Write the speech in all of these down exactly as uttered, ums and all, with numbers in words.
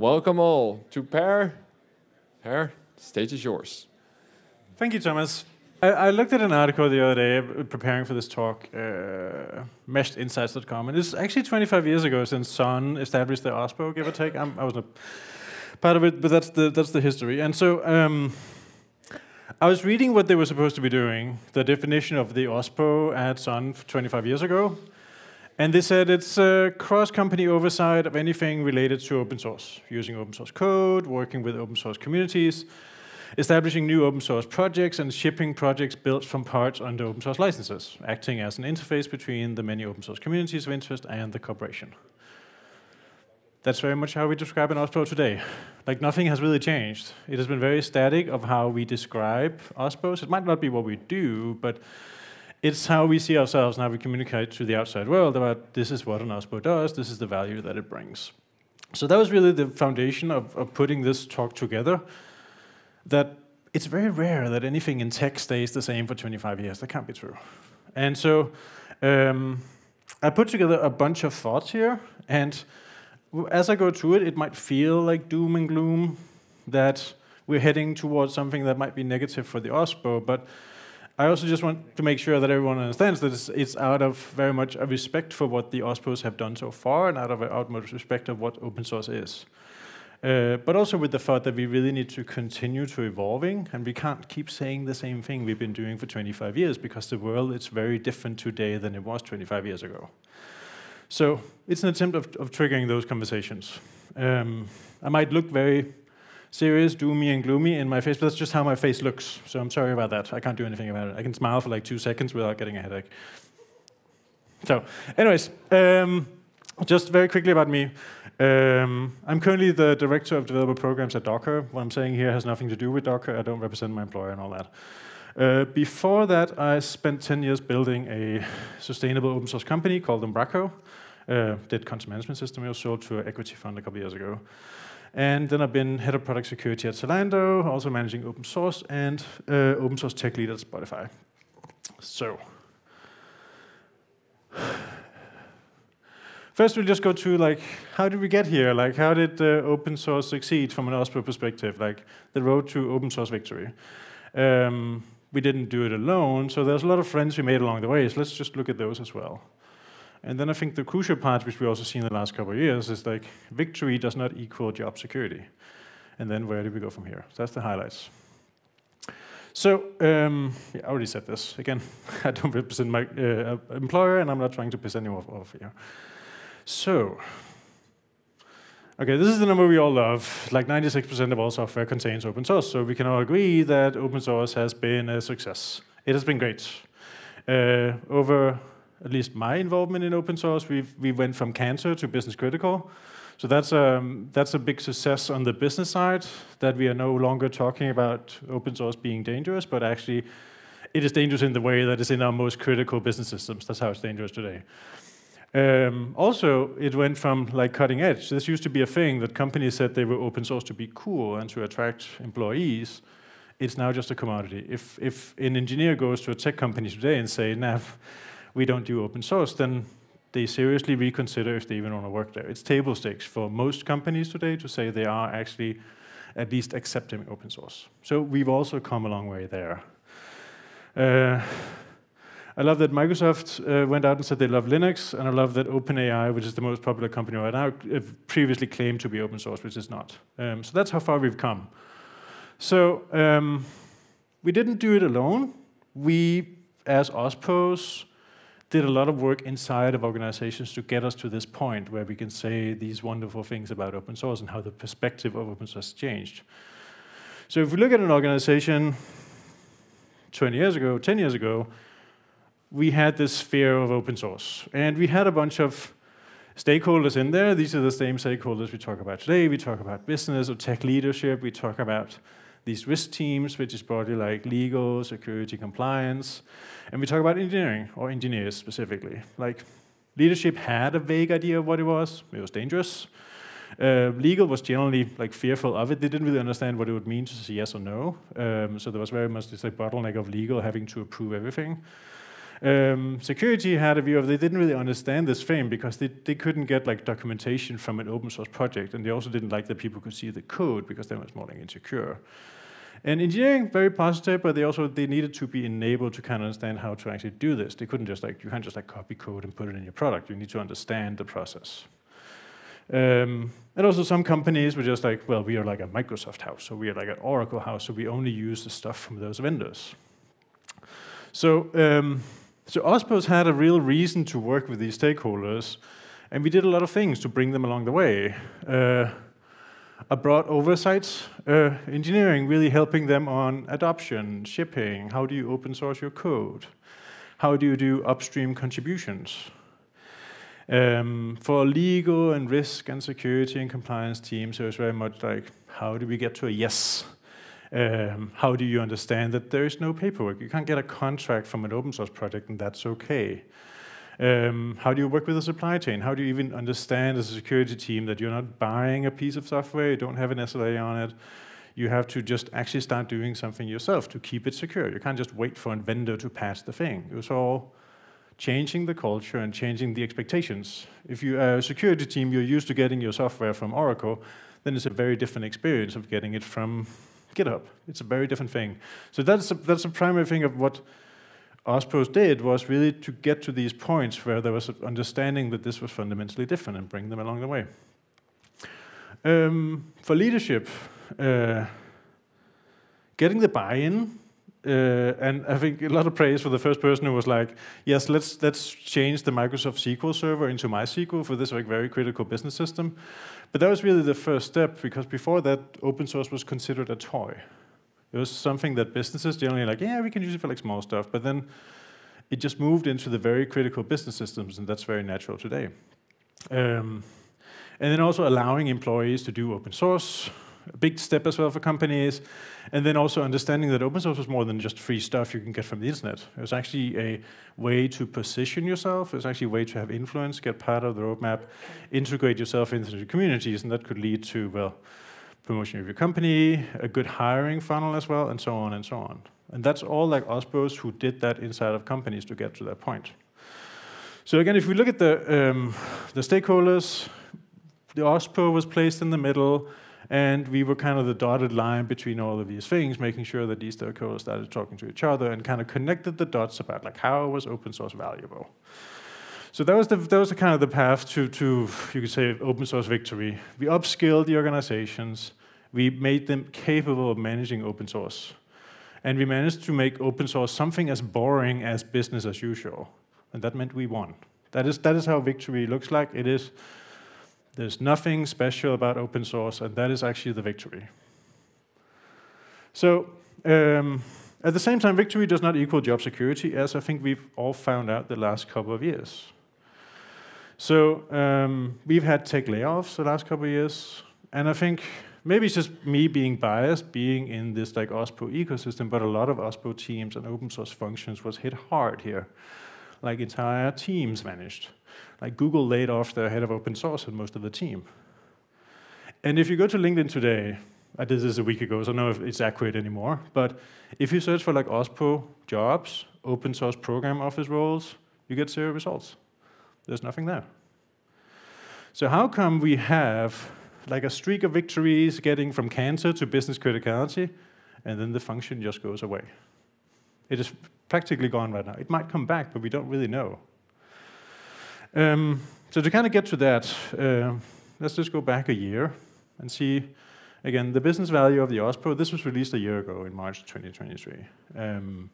Welcome all to Per. Per, the stage is yours. Thank you, Thomas. I, I looked at an article the other day preparing for this talk, uh, meshed insights dot com, and it's actually twenty-five years ago since Sun established the O S P O, give or take. I'm, I was not part of it, but that's the, that's the history. And so um, I was reading what they were supposed to be doing, the definition of the O S P O at Sun twenty-five years ago, and they said it's uh, cross-company oversight of anything related to open source, using open source code, working with open source communities, establishing new open source projects, and shipping projects built from parts under open source licenses, acting as an interface between the many open source communities of interest and the corporation. That's very much how we describe an O S P O today. Like, nothing has really changed. It has been very static of how we describe O S P Os. It might not be what we do, but it's how we see ourselves and how we communicate to the outside world about this is what an O S P O does, this is the value that it brings. So that was really the foundation of, of putting this talk together, that it's very rare that anything in tech stays the same for twenty-five years. That can't be true. And so um, I put together a bunch of thoughts here, and as I go through it, it might feel like doom and gloom, that we're heading towards something that might be negative for the O S P O, but I also just want to make sure that everyone understands that it's, it's out of very much a respect for what the O S P Os have done so far, and out of an utmost respect of what open source is. Uh, but also with the thought that we really need to continue to evolving, and we can't keep saying the same thing we've been doing for twenty-five years, because the world is very different today than it was twenty-five years ago. So it's an attempt of, of triggering those conversations. Um, I might look very serious, doomy and gloomy in my face, but that's just how my face looks. So I'm sorry about that. I can't do anything about it. I can smile for like two seconds without getting a headache. So anyways, um, just very quickly about me. Um, I'm currently the director of developer programs at Docker. What I'm saying here has nothing to do with Docker. I don't represent my employer and all that. Uh, before that, I spent ten years building a sustainable open source company called Umbraco. Uh, did content management system. It was sold to an equity fund a couple years ago. And then I've been head of product security at Zalando, also managing open source, and uh, open source tech lead at Spotify. So. First, we'll just go through, like, how did we get here? Like, how did uh, open source succeed from an O S P O perspective? Like, the road to open source victory. Um, we didn't do it alone, so there's a lot of friends we made along the way, so let's just look at those as well. And then I think the crucial part, which we also see in the last couple of years, is like, victory does not equal job security. And then where do we go from here? So that's the highlights. So, um, yeah, I already said this. Again, I don't represent my uh, employer, and I'm not trying to piss anyone off here. So, okay, this is the number we all love. Like, ninety-six percent of all software contains open source, so we can all agree that open source has been a success. It has been great. Uh, over at least my involvement in open source, we've, we went from cancer to business critical. So that's, um, that's a big success on the business side, that we are no longer talking about open source being dangerous, but actually it is dangerous in the way that it's in our most critical business systems. That's how it's dangerous today. Um, also, it went from like cutting edge. This used to be a thing that companies said they were open source to be cool and to attract employees. It's now just a commodity. If, if an engineer goes to a tech company today and say, nah, we don't do open source, then they seriously reconsider if they even want to work there. It's table stakes for most companies today to say they are actually at least accepting open source. So we've also come a long way there. Uh, I love that Microsoft uh, went out and said they love Linux, and I love that OpenAI, which is the most popular company right now, previously claimed to be open source, which is not. Um, so that's how far we've come. So um, we didn't do it alone. We, as O S P Os, did a lot of work inside of organizations to get us to this point where we can say these wonderful things about open source and how the perspective of open source changed. So if we look at an organization twenty years ago, ten years ago, we had this sphere of open source. And we had a bunch of stakeholders in there. These are the same stakeholders we talk about today. We talk about business or tech leadership. We talk about these risk teams, which is broadly like legal, security, compliance. And we talk about engineering, or engineers specifically. Like, leadership had a vague idea of what it was. It was dangerous. Uh, legal was generally like fearful of it. They didn't really understand what it would mean to say yes or no. Um, so there was very much this like, bottleneck of legal having to approve everything. Um, security had a view of they didn't really understand this frame because they, they couldn't get like documentation from an open source project, and they also didn't like that people could see the code because that was more like insecure. And engineering, very positive, but they also they needed to be enabled to kind of understand how to actually do this. They couldn't just like, you can't just like copy code and put it in your product. You need to understand the process. Um, and also some companies were just like, well, we are like a Microsoft house, so we are like an Oracle house, so we only use the stuff from those vendors. So, um, so O S P Os had a real reason to work with these stakeholders, and we did a lot of things to bring them along the way. Uh, A broad oversight, uh, engineering, really helping them on adoption, shipping, how do you open source your code? How do you do upstream contributions? Um, for legal and risk and security and compliance teams, it was very much like, how do we get to a yes? Um, how do you understand that there is no paperwork? You can't get a contract from an open source project, and that's okay. Um, how do you work with the supply chain? How do you even understand as a security team that you're not buying a piece of software, you don't have an S L A on it, you have to just actually start doing something yourself to keep it secure. You can't just wait for a vendor to patch the thing. It was all changing the culture and changing the expectations. If you are a security team, you're used to getting your software from Oracle, then it's a very different experience of getting it from GitHub. It's a very different thing. So that's a, that's a primary thing of what O S P Os did, was really to get to these points where there was an understanding that this was fundamentally different and bring them along the way. Um, for leadership, uh, getting the buy-in, uh, and I think a lot of praise for the first person who was like, yes, let's, let's change the Microsoft S Q L Server into MySQL for this like, very critical business system. But that was really the first step, because before that, open source was considered a toy. It was something that businesses generally like, yeah, we can use it for like small stuff, but then it just moved into the very critical business systems, and that's very natural today. Um, and then also allowing employees to do open source, a big step as well for companies, and then also understanding that open source was more than just free stuff you can get from the internet. It was actually a way to position yourself, it was actually a way to have influence, get part of the roadmap, integrate yourself into the communities, and that could lead to, well, promotion of your company, a good hiring funnel as well, and so on and so on. And that's all like O S P Os who did that inside of companies to get to that point. So again, if we look at the, um, the stakeholders, the O S P O was placed in the middle, and we were kind of the dotted line between all of these things, making sure that these stakeholders started talking to each other and kind of connected the dots about like how was open source valuable. So that was, the, that was the kind of the path to, to, you could say, open source victory. We upskilled the organizations, we made them capable of managing open source. And we managed to make open source something as boring as business as usual. And that meant we won. That is, that is how victory looks like. It is, there's nothing special about open source, and that is actually the victory. So, um, at the same time, victory does not equal job security, as I think we've all found out the last couple of years. So um, we've had tech layoffs the last couple of years, and I think maybe it's just me being biased, being in this like O S P O ecosystem, but a lot of O S P O teams and open source functions was hit hard here. Like entire teams vanished. Like Google laid off their head of open source and most of the team. And if you go to LinkedIn today, I did this a week ago, so I don't know if it's accurate anymore, but if you search for like O S P O jobs, open source program office roles, you get zero results. There's nothing there. So how come we have like a streak of victories getting from cancer to business criticality, and then the function just goes away? It is practically gone right now. It might come back, but we don't really know. Um, so to kind of get to that, uh, let's just go back a year and see, again, the business value of the O S P O. This was released a year ago in March twenty twenty-three. Um,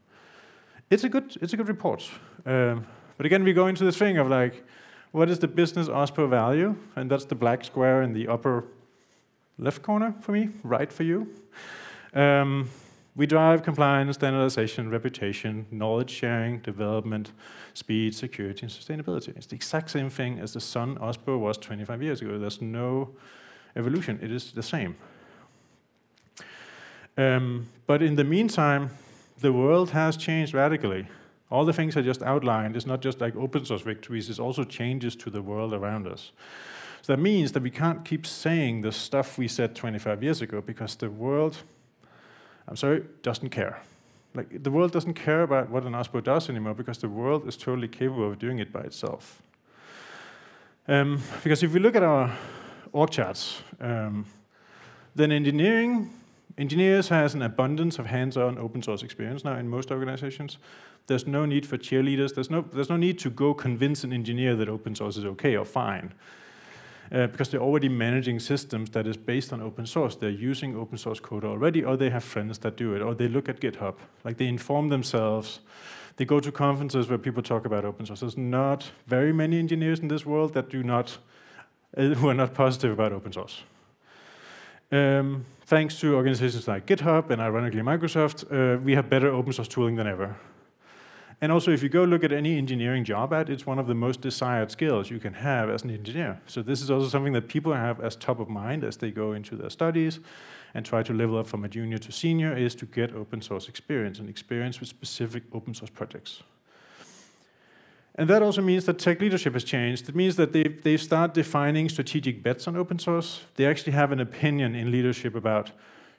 it's a good, it's a good report. Um, but again, we go into this thing of like, what is the business O S P O value? And that's the black square in the upper left corner for me, right for you. Um, we drive compliance, standardization, reputation, knowledge sharing, development, speed, security, and sustainability. It's the exact same thing as the Sun O S P O was twenty-five years ago. There's no evolution, it is the same. Um, but in the meantime, the world has changed radically. All the things I just outlined is not just like open source victories, it's also changes to the world around us. So that means that we can't keep saying the stuff we said twenty-five years ago because the world, I'm sorry, doesn't care. Like, the world doesn't care about what an O S P O does anymore, because the world is totally capable of doing it by itself. Um, because if we look at our org charts, um, then engineering, engineers has an abundance of hands-on open source experience now in most organizations. There's no need for cheerleaders. There's no, there's no need to go convince an engineer that open source is okay or fine, uh, because they're already managing systems that is based on open source. They're using open source code already, or they have friends that do it, or they look at GitHub. Like, they inform themselves. They go to conferences where people talk about open source. There's not very many engineers in this world that do not, uh, who are not positive about open source. Um, thanks to organizations like GitHub and ironically Microsoft, uh, we have better open source tooling than ever. And also, if you go look at any engineering job ad, it's one of the most desired skills you can have as an engineer. So this is also something that people have as top of mind as they go into their studies and try to level up from a junior to senior, is to get open source experience and experience with specific open source projects. And that also means that tech leadership has changed. It means that they, they start defining strategic bets on open source. They actually have an opinion in leadership about,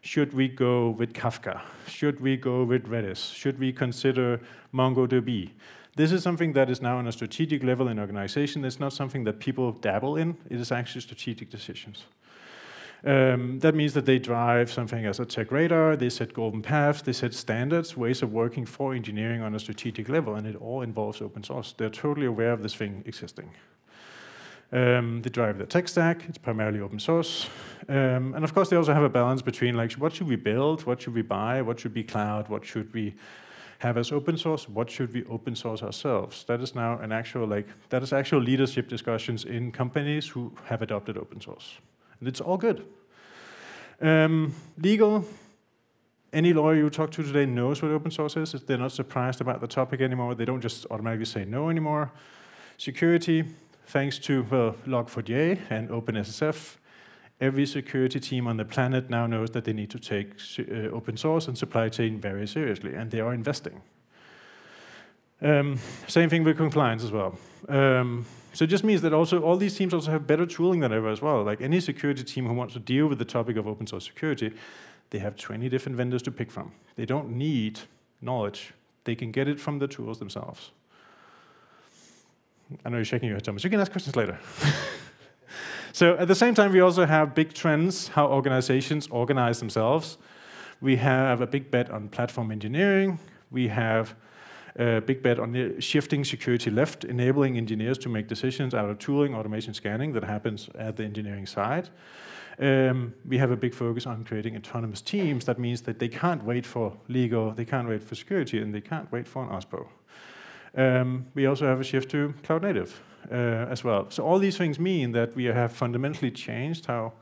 should we go with Kafka? Should we go with Redis? Should we consider MongoDB? This is something that is now on a strategic level in organization. It's not something that people dabble in. It is actually strategic decisions. Um, that means that they drive something as a tech radar. They set golden paths. They set standards, ways of working for engineering on a strategic level. And it all involves open source. They're totally aware of this thing existing. Um, they drive the tech stack. It's primarily open source. Um, and of course, they also have a balance between, like, what should we build? What should we buy? What should be cloud? What should we have as open source? What should we open source ourselves? That is now an actual, like, that is actual leadership discussions in companies who have adopted open source. And it's all good. Um, legal. Any lawyer you talk to today knows what open source is. They're not surprised about the topic anymore. They don't just automatically say no anymore. Security. Thanks to well, Log four j and OpenSSF, every security team on the planet now knows that they need to take uh, open source and supply chain very seriously, and they are investing. Um, same thing with compliance as well. Um, so it just means that also all these teams also have better tooling than ever as well. Like, any security team who wants to deal with the topic of open source security, they have twenty different vendors to pick from. They don't need knowledge. They can get it from the tools themselves. I know you're shaking your head, Thomas. You can ask questions later. So at the same time, we also have big trends, how organizations organize themselves. We have a big bet on platform engineering. We have a big bet on the shifting security left, enabling engineers to make decisions out of tooling, automation, scanning that happens at the engineering side. Um, we have a big focus on creating autonomous teams. That means that they can't wait for legal, they can't wait for security, and they can't wait for an O S P O. Um, we also have a shift to cloud native uh, as well. So all these things mean that we have fundamentally changed how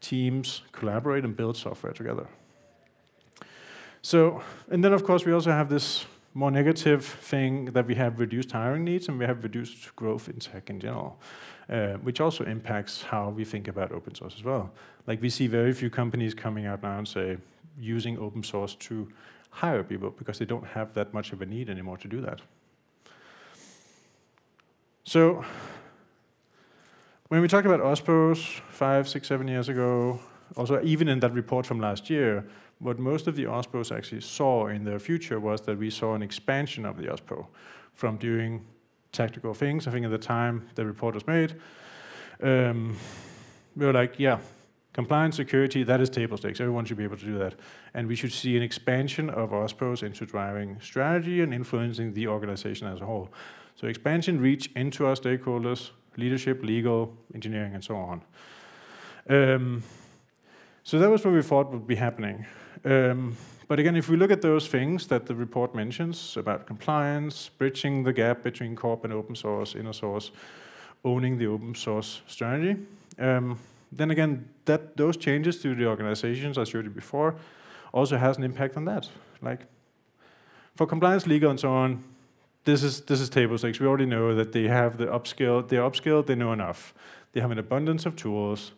teams collaborate and build software together. So, and then of course we also have this more negative thing that we have reduced hiring needs and we have reduced growth in tech in general, uh, which also impacts how we think about open source as well. Like, we see very few companies coming out now and say, using open source to hire people, because they don't have that much of a need anymore to do that. So when we talked about O S P Os five, six, seven years ago, also even in that report from last year, what most of the O S P Os actually saw in their future was that we saw an expansion of the O S P O from doing tactical things. I think at the time the report was made, um, we were like, yeah, compliance, security, that is table stakes. Everyone should be able to do that. And we should see an expansion of O S P Os into driving strategy and influencing the organization as a whole. So expansion, reach into our stakeholders, leadership, legal, engineering, and so on. Um, so that was what we thought would be happening. Um, but again, if we look at those things that the report mentions about compliance, bridging the gap between corp and open source, inner source, owning the open source strategy, um, then again, that those changes to the organizations I showed you before also has an impact on that. Like, for compliance, legal, and so on, This is, this is table stakes. We already know that they have the upskilled, they're upskilled, they know enough. They have an abundance of tools.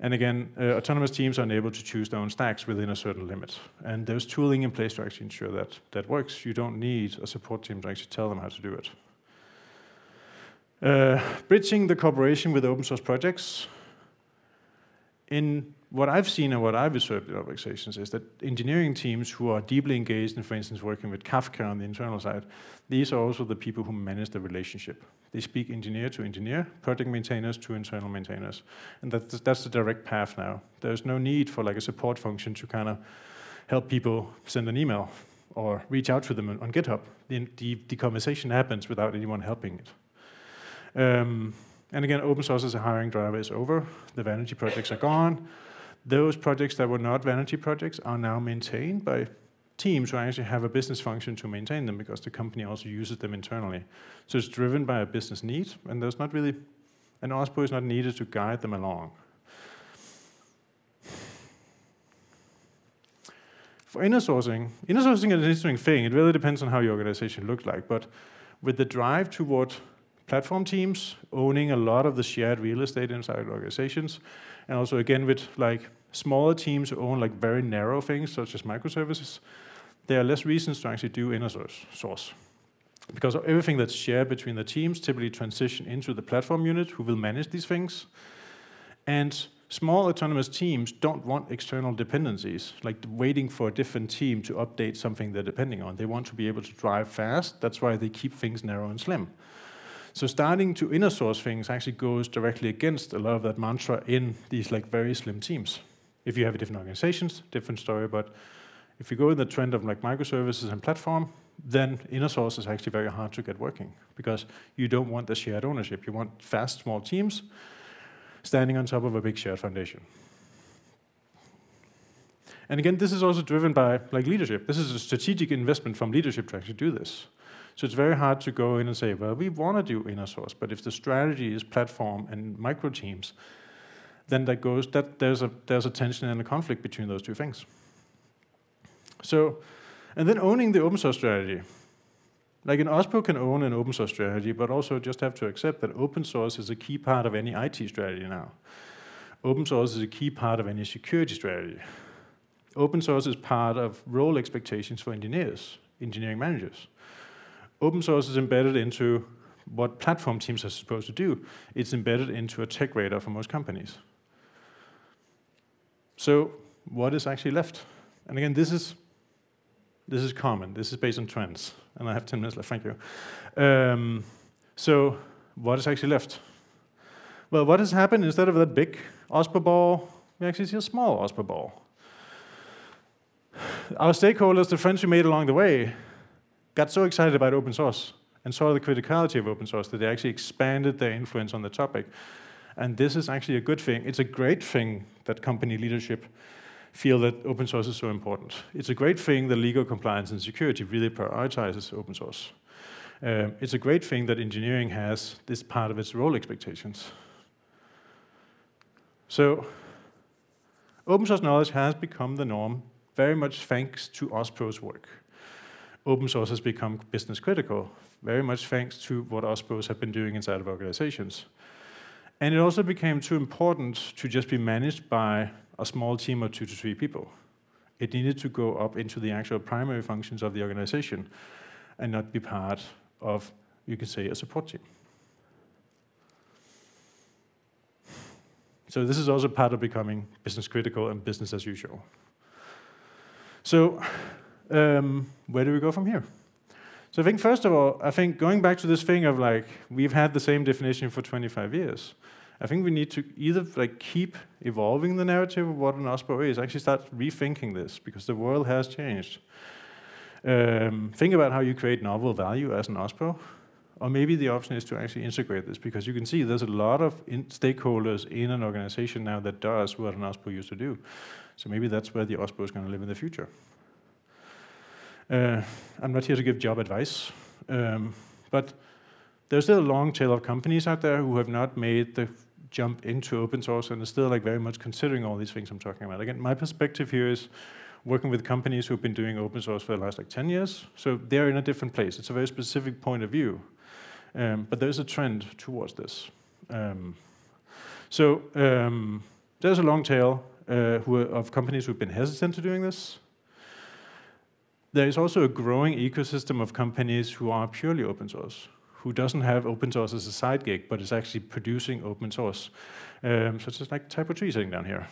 And again, uh, autonomous teams are unable to choose their own stacks within a certain limit. And there's tooling in place to actually ensure that that works. You don't need a support team to actually tell them how to do it. Uh, bridging the cooperation with open source projects. In what I've seen and what I've observed in organizations is that engineering teams who are deeply engaged in, for instance, working with Kafka on the internal side, these are also the people who manage the relationship. They speak engineer to engineer, project maintainers to internal maintainers. And that's, that's the direct path now. There's no need for like a support function to kind of help people send an email or reach out to them on GitHub. The, the, the conversation happens without anyone helping it. Um, and again, open source as a hiring driver is over. The vanity projects are gone. Those projects that were not vanity projects are now maintained by teams who actually have a business function to maintain them because the company also uses them internally. So it's driven by a business need, and there's not really, an O S P O is not needed to guide them along. For inner sourcing, inner sourcing is an interesting thing. It really depends on how your organization looks like, but with the drive toward platform teams owning a lot of the shared real estate inside organizations, and also again with like smaller teams who own like very narrow things such as microservices, there are less reasons to actually do inner source, source. Because everything that's shared between the teams typically transition into the platform unit who will manage these things. And small autonomous teams don't want external dependencies, like waiting for a different team to update something they're depending on. They want to be able to drive fast. That's why they keep things narrow and slim. So starting to inner source things actually goes directly against a lot of that mantra in these like very slim teams. If you have different organizations, different story, but if you go in the trend of like microservices and platform, then inner source is actually very hard to get working because you don't want the shared ownership. You want fast, small teams standing on top of a big shared foundation. And again, this is also driven by like leadership. This is a strategic investment from leadership to actually do this. So it's very hard to go in and say, well, we want to do inner source, but if the strategy is platform and micro teams, then that goes, that there's a, there's a tension and a conflict between those two things. So, and then owning the open source strategy. Like an O S P O can own an open source strategy, but also just have to accept that open source is a key part of any I T strategy now. Open source is a key part of any security strategy. Open source is part of role expectations for engineers, engineering managers. Open source is embedded into what platform teams are supposed to do. It's embedded into a tech radar for most companies. So what is actually left? And again, this is, this is common. This is based on trends. And I have ten minutes left, thank you. Um, so what is actually left? Well, what has happened, instead of that big O S P O ball, we actually see a small O S P O ball. Our stakeholders, the friends we made along the way, got so excited about open source and saw the criticality of open source that they actually expanded their influence on the topic. And this is actually a good thing. It's a great thing that company leadership feel that open source is so important. It's a great thing that legal compliance and security really prioritizes open source. Um, it's a great thing that engineering has this part of its role expectations. So open source knowledge has become the norm, very much thanks to O S P O's work. Open source has become business critical, very much thanks to what O S P Os have been doing inside of organizations. And it also became too important to just be managed by a small team of two to three people. It needed to go up into the actual primary functions of the organization and not be part of, you could say, a support team. So this is also part of becoming business critical and business as usual. So, Um, where do we go from here? So I think, first of all, I think going back to this thing of like, we've had the same definition for twenty-five years. I think we need to either like keep evolving the narrative of what an O S P O is, actually start rethinking this, because the world has changed. Um, think about how you create novel value as an O S P O, or maybe the option is to actually integrate this, because you can see there's a lot of in stakeholders in an organization now that does what an O S P O used to do. So maybe that's where the O S P O is going to live in the future. Uh, I'm not here to give job advice, um, but there's still a long tail of companies out there who have not made the jump into open source and are still like very much considering all these things I'm talking about. Again, my perspective here is working with companies who've been doing open source for the last like ten years, so they're in a different place. It's a very specific point of view, um, but there's a trend towards this. Um, so um, there's a long tail uh, who are, of companies who've been hesitant to doing this. There is also a growing ecosystem of companies who are purely open source, who doesn't have open source as a side gig, but is actually producing open source, um, such as like Typo three sitting down here.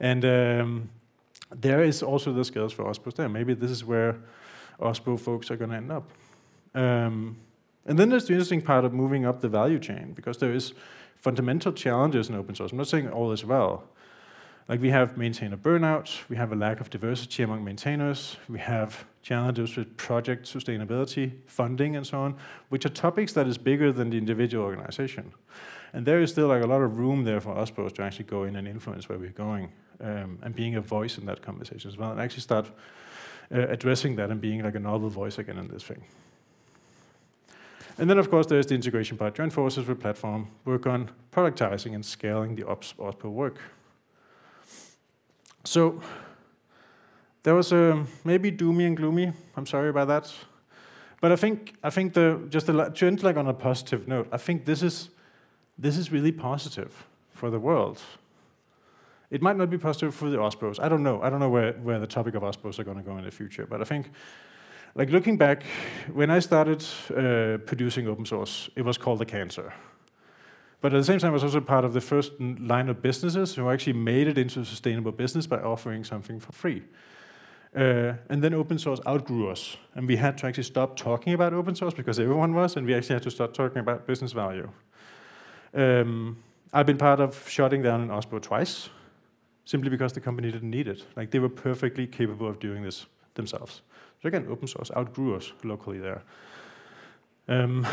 And um, there is also the skills for OSPOs there. Maybe this is where OSPO folks are going to end up. Um, and then there's the interesting part of moving up the value chain, because there is fundamental challenges in open source. I'm not saying all is well. Like, we have maintainer burnout, we have a lack of diversity among maintainers, we have challenges with project sustainability, funding, and so on, which are topics that is bigger than the individual organization. And there is still like a lot of room there for OSPOs to actually go in and influence where we're going, um, and being a voice in that conversation as well, and actually start uh, addressing that and being like a novel voice again in this thing. And then, of course, there's the integration part. Join forces with platform, work on productizing and scaling the OSPO work. So there was a maybe doomy and gloomy. I'm sorry about that, but I think I think the just the, to end like on a positive note. I think this is this is really positive for the world. It might not be positive for the OSPOs. I don't know. I don't know where where the topic of OSPOs are going to go in the future. But I think, like, looking back, when I started uh, producing open source, it was called a cancer. But at the same time, I was also part of the first line of businesses who actually made it into a sustainable business by offering something for free. Uh, and then open source outgrew us, and we had to actually stop talking about open source because everyone was, and we actually had to start talking about business value. Um, I've been part of shutting down an OSPO twice, simply because the company didn't need it. Like, they were perfectly capable of doing this themselves. So again, open source outgrew us locally there. Um,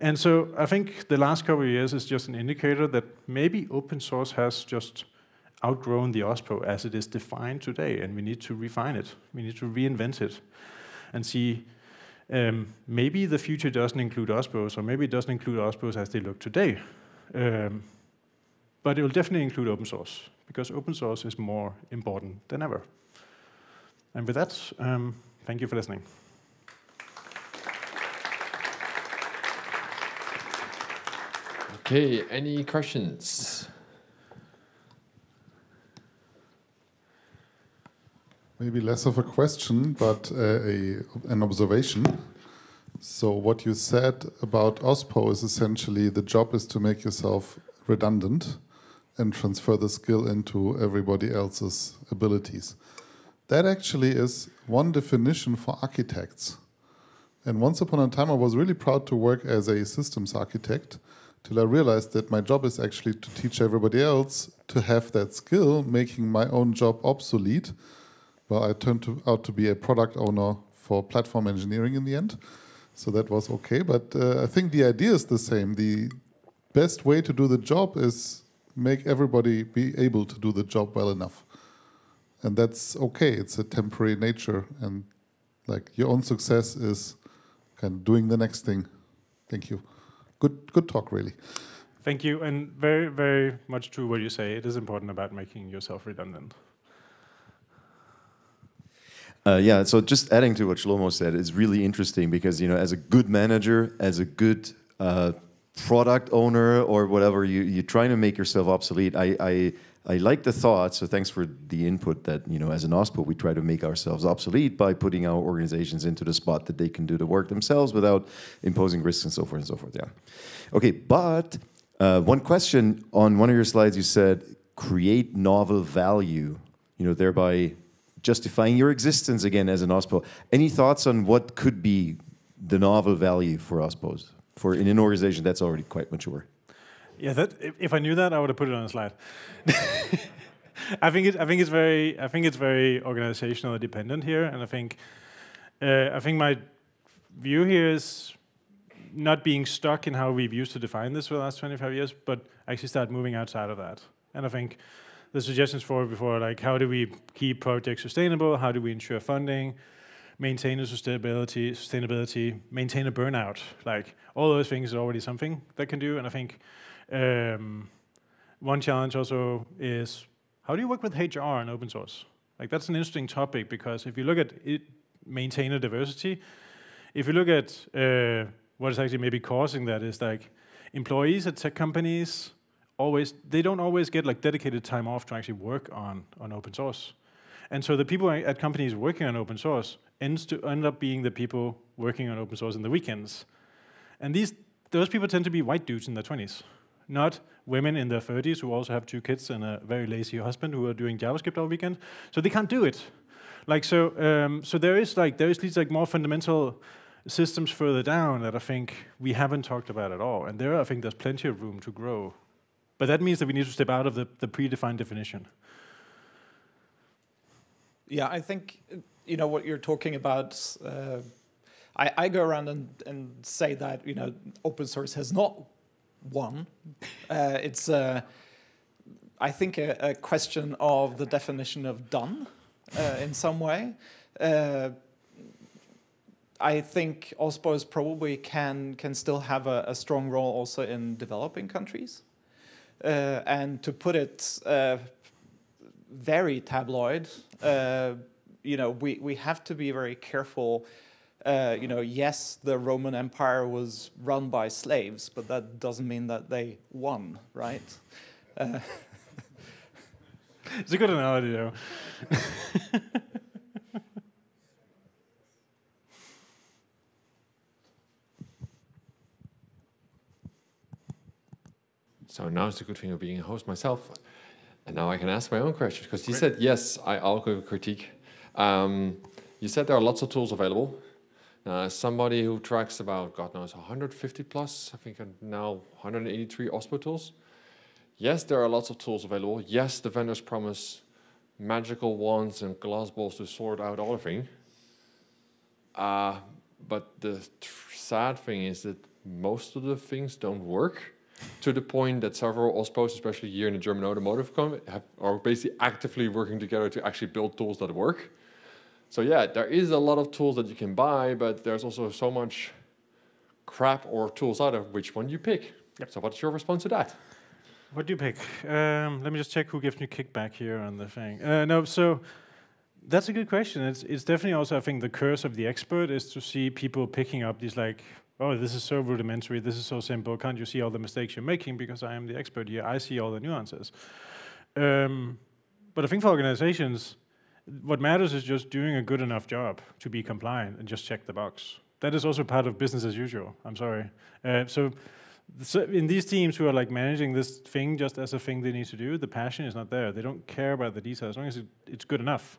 and so I think the last couple of years is just an indicator that maybe open source has just outgrown the OSPO as it is defined today, and we need to refine it. We need to reinvent it and see, um, maybe the future doesn't include OSPOs, or maybe it doesn't include OSPOs as they look today. Um, but it will definitely include open source, because open source is more important than ever. And with that, um, thank you for listening. Okay, any questions? Maybe less of a question, but uh, a, an observation. So what you said about OSPO is essentially the job is to make yourself redundant and transfer the skill into everybody else's abilities. That actually is one definition for architects. And once upon a time, I was really proud to work as a systems architect, till I realized that my job is actually to teach everybody else to have that skill, making my own job obsolete. Well, I turned to, out to be a product owner for platform engineering in the end, so that was okay. But uh, I think the idea is the same. The best way to do the job is make everybody be able to do the job well enough. And that's okay. It's a temporary nature. And like, your own success is kind of doing the next thing. Thank you. Good, good talk, really. Thank you, and very, very much true what you say. It is important about making yourself redundant. Uh, yeah, so just adding to what Shlomo said, it's really interesting because, you know, as a good manager, as a good uh, product owner or whatever, you, you're trying to make yourself obsolete. I, I, I like the thought, so thanks for the input that, you know, as an OSPO, we try to make ourselves obsolete by putting our organizations into the spot that they can do the work themselves without imposing risks and so forth and so forth, yeah. Okay, but uh, one question on one of your slides, you said, create novel value, you know, thereby justifying your existence again as an OSPO. Any thoughts on what could be the novel value for OSPOs, for in an organization that's already quite mature? Yeah, that, if I knew that, I would have put it on a slide. I think it, I think it's very, I think it's very organizational dependent here, and I think, uh, I think my view here is not being stuck in how we've used to define this for the last twenty-five years, but actually start moving outside of that. And I think the suggestions for before, like, how do we keep projects sustainable? How do we ensure funding? Maintainer sustainability, sustainability, maintainer burnout, like, all those things are already something that can do, and I think. Um, one challenge also is, how do you work with H R in open source? Like, that's an interesting topic, because if you look at it, maintainer diversity, if you look at uh, what is actually maybe causing that is, like, employees at tech companies always, they don't always get like dedicated time off to actually work on, on open source. And so the people at companies working on open source ends to end up being the people working on open source in the weekends. And these those people tend to be white dudes in their twenties. not women in their thirties who also have two kids and a very lazy husband who are doing JavaScript all weekend. So they can't do it. Like so, um, so there is like there is these like more fundamental systems further down that I think we haven't talked about at all. And there, I think there's plenty of room to grow. But that means that we need to step out of the, the predefined definition. Yeah, I think you know what you're talking about. Uh, I, I go around and, and say that you know open source has not won. Uh, it's uh, I think a, a question of the definition of done uh, in some way. Uh, I think OSPOs probably can can still have a, a strong role also in developing countries. Uh, and to put it uh, very tabloid, uh, you know, we, we have to be very careful. Uh, you know, yes, the Roman Empire was run by slaves, but that doesn't mean that they won, right? Uh. It's a good analogy, though. So now it's a good thing of being a host myself. And now I can ask my own questions, because you said, yes, I, I'll go critique. Um, you said there are lots of tools available. Uh, somebody who tracks about, God knows, one hundred fifty plus, I think now one hundred eighty-three OSPO tools. Yes, there are lots of tools available. Yes, the vendors promise magical wands and glass balls to sort out all the thing. Uh, but the sad thing is that most of the things don't work, to the point that several OSPOs, especially here in the German automotive com, have, are basically actively working together to actually build tools that work. So yeah, there is a lot of tools that you can buy, but there's also so much crap or tools out of which one you pick. Yep. So what's your response to that? What do you pick? Um, let me just check who gives me kickback here on the thing. Uh, no, so that's a good question. It's, it's definitely also, I think, the curse of the expert is to see people picking up these like, oh, this is so rudimentary, this is so simple, can't you see all the mistakes you're making because I am the expert here, I see all the nuances. Um, but I think for organizations, what matters is just doing a good enough job to be compliant and just check the box. That is also part of business as usual, I'm sorry. Uh, so, so in these teams who are like managing this thing just as a thing they need to do, the passion is not there. They don't care about the details as long as it, it's good enough.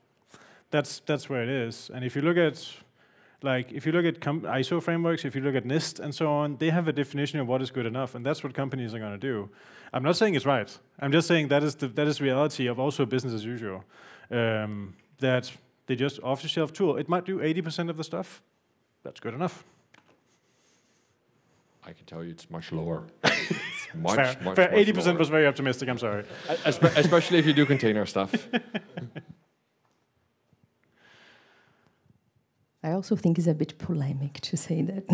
That's, that's where it is. And if you look at Like, if you look at I S O frameworks, if you look at NIST and so on, they have a definition of what is good enough, and that's what companies are going to do. I'm not saying it's right. I'm just saying that is the that is reality of also business as usual. Um, that they just off-the-shelf tool. It might do eighty percent of the stuff. That's good enough. I can tell you it's much lower. It's much, fair. much, fair. much eighty percent lower. Was very optimistic, I'm sorry. Especially if you do container stuff. I also think it's a bit polemic to say that.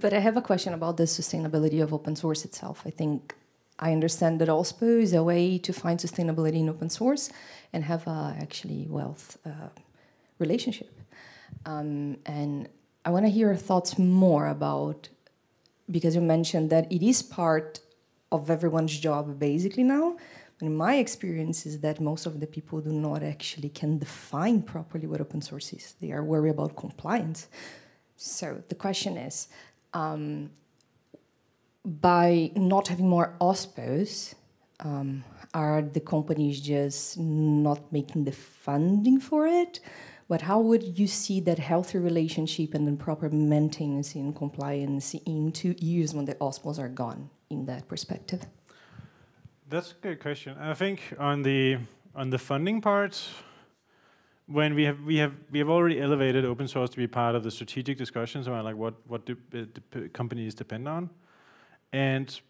But I have a question about the sustainability of open source itself. I think I understand that OSPO is a way to find sustainability in open source and have a actually wealth uh, relationship. Um, and I want to hear your thoughts more about, because you mentioned that it is part of everyone's job basically now. And my experience is that most of the people do not actually can define properly what open source is. They are worried about compliance. So the question is, um, by not having more OSPOs, um, are the companies just not making the funding for it? But how would you see that healthy relationship and then proper maintenance and compliance in two years when the OSPOs are gone in that perspective? That's a good question. I think on the on the funding part, when we have we have we have already elevated open source to be part of the strategic discussions around like what what do uh, dep companies depend on, and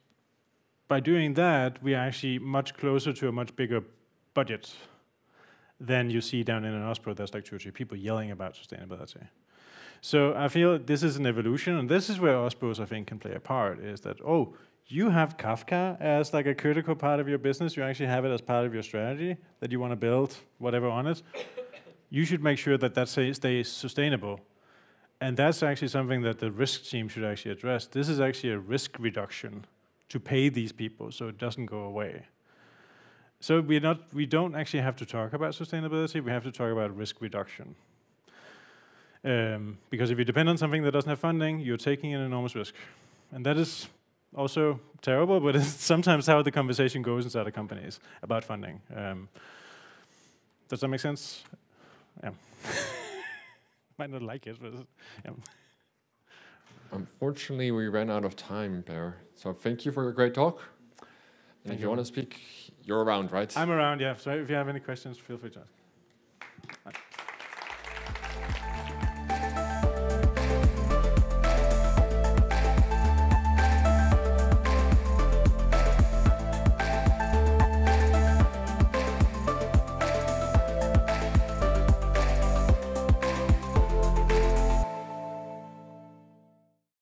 by doing that, we are actually much closer to a much bigger budget than you see down in an OSPO. That's like two or three people yelling about sustainability. So I feel this is an evolution, and this is where OSPOs I think can play a part. Is that oh. You have Kafka as like a critical part of your business. You actually have it as part of your strategy that you want to build whatever on it. You should make sure that that stays sustainable. And that's actually something that the risk team should actually address. This is actually a risk reduction to pay these people so it doesn't go away. So we're not, we don't actually have to talk about sustainability. We have to talk about risk reduction. Um, because if you depend on something that doesn't have funding, you're taking an enormous risk. And that is also terrible, but it's sometimes how the conversation goes inside of companies about funding. Um, does that make sense? Yeah. Might not like it, but yeah. Unfortunately, we ran out of time, Per. So thank you for your great talk. And thank if you, you want to speak, you're around, right? I'm around, yeah. So if you have any questions, feel free to ask.